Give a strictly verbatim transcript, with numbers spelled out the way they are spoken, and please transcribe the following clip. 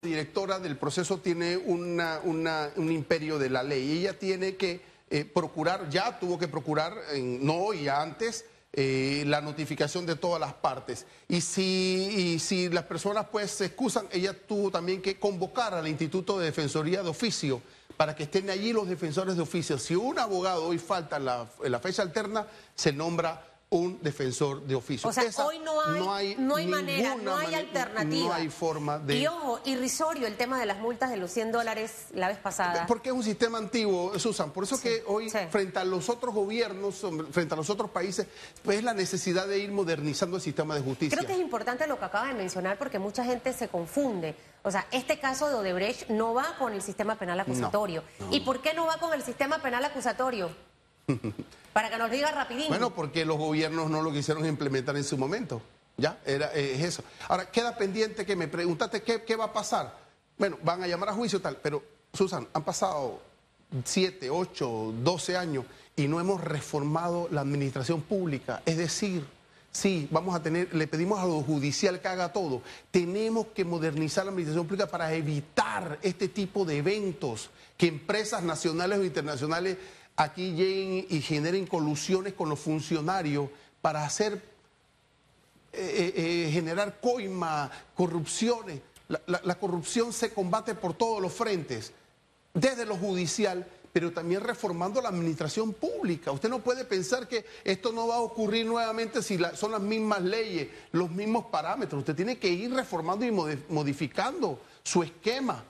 Directora del proceso tiene una, una, un imperio de la ley. Ella tiene que eh, procurar, ya tuvo que procurar, en, no y antes, eh, la notificación de todas las partes. Y si, y si las personas pues se excusan, ella tuvo también que convocar al Instituto de Defensoría de Oficio para que estén allí los defensores de oficio. Si un abogado hoy falta en la, en la fecha alterna, se nombra un defensor de oficio. O sea, Esa, hoy no hay, no hay, no hay manera, no hay manera, alternativa. No hay forma de... Y ojo, irrisorio el tema de las multas de los cien dólares la vez pasada. Porque es un sistema antiguo, Susan. Por eso sí, que hoy, sí. frente a los otros gobiernos, frente a los otros países, pues es la necesidad de ir modernizando el sistema de justicia. Creo que es importante lo que acaba de mencionar porque mucha gente se confunde. O sea, este caso de Odebrecht no va con el sistema penal acusatorio. No, no. ¿Y por qué no va con el sistema penal acusatorio? Para que nos diga rapidín. Bueno, porque los gobiernos no lo quisieron implementar en su momento. Ya, era, eh, es eso. Ahora, queda pendiente que me preguntaste qué, qué va a pasar. Bueno, van a llamar a juicio tal, pero, Susan, han pasado siete, ocho, doce años y no hemos reformado la administración pública. Es decir, sí, vamos a tener, le pedimos a lo judicial que haga todo. Tenemos que modernizar la administración pública para evitar este tipo de eventos que empresas nacionales o internacionales aquí lleguen y generen colusiones con los funcionarios para hacer, eh, eh, generar coima, corrupciones. La, la, la corrupción se combate por todos los frentes, desde lo judicial, pero también reformando la administración pública. Usted no puede pensar que esto no va a ocurrir nuevamente si la, son las mismas leyes, los mismos parámetros. Usted tiene que ir reformando y modificando su esquema.